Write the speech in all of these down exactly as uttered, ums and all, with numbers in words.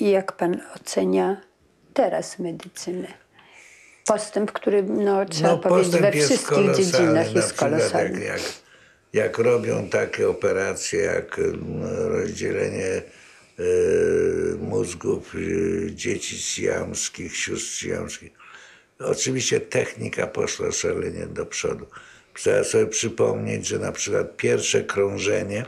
I jak pan ocenia teraz medycynę? Postęp, który no, trzeba no, powiedzieć we wszystkich dziedzinach jest kolosalny. Jak, jak, jak robią takie operacje, jak rozdzielenie y, mózgów y, dzieci syjamskich, sióstr syjamskich. Oczywiście technika poszła szalenie do przodu. Trzeba sobie przypomnieć, że na przykład pierwsze krążenie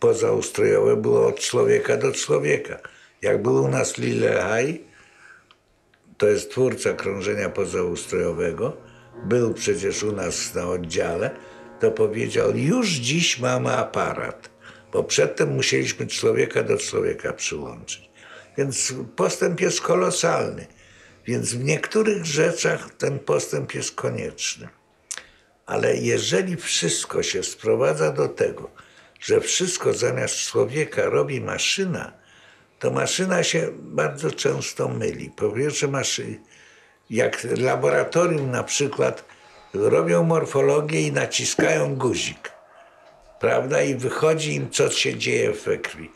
pozaustrojowe było od człowieka do człowieka. Jak był u nas Lillehei, to jest twórca krążenia pozaustrojowego, był przecież u nas na oddziale, to powiedział, już dziś mamy aparat, bo przedtem musieliśmy człowieka do człowieka przyłączyć. Więc postęp jest kolosalny. Więc w niektórych rzeczach ten postęp jest konieczny. Ale jeżeli wszystko się sprowadza do tego, że wszystko zamiast człowieka robi maszyna, to maszyna się bardzo często myli. Po pierwsze, maszyny, jak laboratorium na przykład robią morfologię i naciskają guzik, prawda, i wychodzi im, co się dzieje w krwi.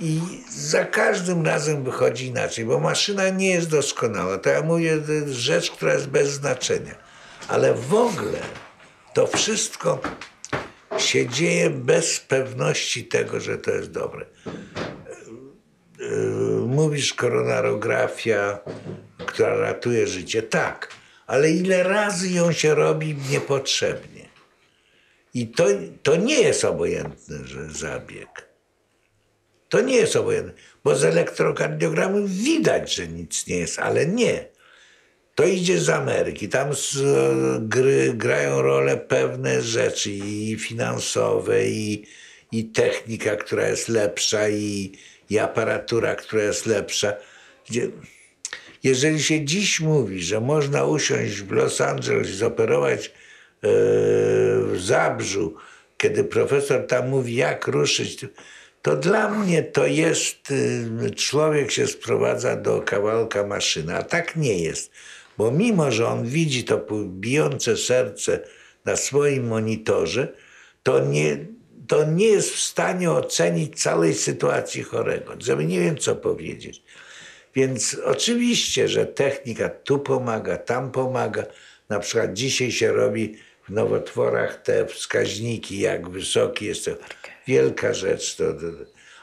I za każdym razem wychodzi inaczej, bo maszyna nie jest doskonała. To ja mówię, to jest rzecz, która jest bez znaczenia. Ale w ogóle to wszystko się dzieje bez pewności tego, że to jest dobre. Mówisz, koronarografia, która ratuje życie. Tak, ale ile razy ją się robi niepotrzebnie. I to, to nie jest obojętny zabieg. To nie jest obojętne, bo z elektrokardiogramu widać, że nic nie jest, ale nie. To idzie z Ameryki, tam z, gry, grają rolę pewne rzeczy i finansowe, i, i technika, która jest lepsza, i, i aparatura, która jest lepsza. Gdzie, jeżeli się dziś mówi, że można usiąść w Los Angeles i zoperować yy, w Zabrzu, kiedy profesor tam mówi, jak ruszyć, to dla mnie to jest, człowiek się sprowadza do kawałka maszyny, a tak nie jest. Bo mimo, że on widzi to bijące serce na swoim monitorze, to nie, to nie jest w stanie ocenić całej sytuacji chorego, żeby nie wiem co powiedzieć. Więc oczywiście, że technika tu pomaga, tam pomaga. Na przykład dzisiaj się robi w nowotworach te wskaźniki, jak wysoki jest to. Wielka rzecz, to, to,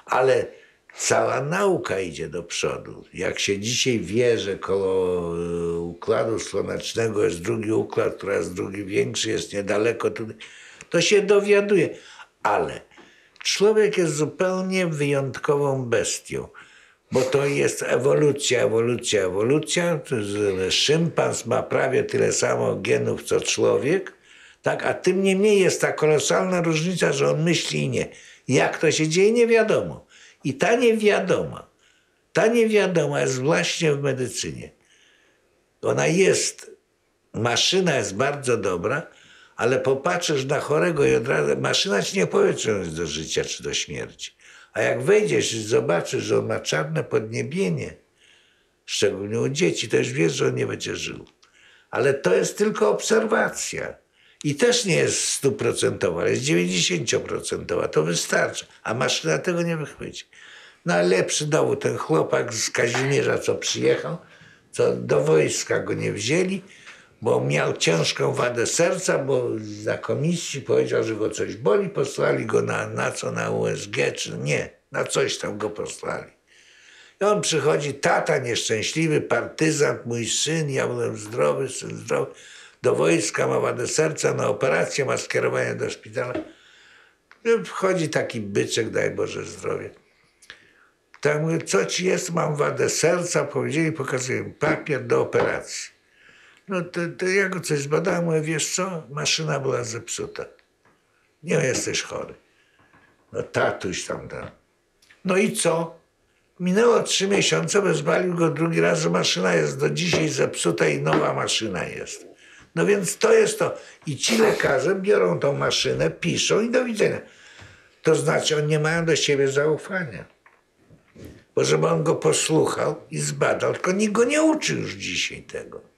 ale cała nauka idzie do przodu. Jak się dzisiaj wie, że koło Układu Słonecznego jest drugi układ, który jest drugi większy, jest niedaleko, to się dowiaduje. Ale człowiek jest zupełnie wyjątkową bestią, bo to jest ewolucja, ewolucja, ewolucja. Szympans ma prawie tyle samo genów, co człowiek. Tak, a tym niemniej jest ta kolosalna różnica, że on myśli i nie. Jak to się dzieje, nie wiadomo. I ta niewiadoma, ta niewiadoma jest właśnie w medycynie. Ona jest, maszyna jest bardzo dobra, ale popatrzysz na chorego i od razu, maszyna ci nie powie, czy on jest do życia, czy do śmierci. A jak wejdziesz i zobaczysz, że on ma czarne podniebienie, szczególnie u dzieci, to już wiesz, że on nie będzie żył. Ale to jest tylko obserwacja. I też nie jest stuprocentowa, ale jest dziewięćdziesięcioprocentowa. To wystarczy, a maszyna tego nie wychwyci. No ale lepszy dowód, ten chłopak z Kazimierza, co przyjechał, co do wojska go nie wzięli, bo miał ciężką wadę serca, bo na komisji powiedział, że go coś boli, posłali go na, na co, na U S G, czy nie, na coś tam go posłali. I on przychodzi, tata nieszczęśliwy, partyzant, mój syn, ja byłem zdrowy, syn zdrowy. Do wojska, ma wadę serca, na operację, ma skierowanie do szpitala. Wchodzi taki byczek, daj Boże zdrowie. Tam mówię, co ci jest, mam wadę serca, powiedzieli, pokazuję mi papier do operacji. No to, to ja go coś zbadałem, mówię, wiesz co, maszyna była zepsuta. Nie, jesteś chory. No tatuś tam tam. No i co? Minęło trzy miesiące, wezwalił go drugi raz, że maszyna jest do dzisiaj zepsuta i nowa maszyna jest. No więc to jest to. I ci lekarze biorą tą maszynę, piszą i do widzenia. To znaczy, oni nie mają do siebie zaufania. Bo żeby on go posłuchał i zbadał, tylko nikt go nie uczy już dzisiaj tego.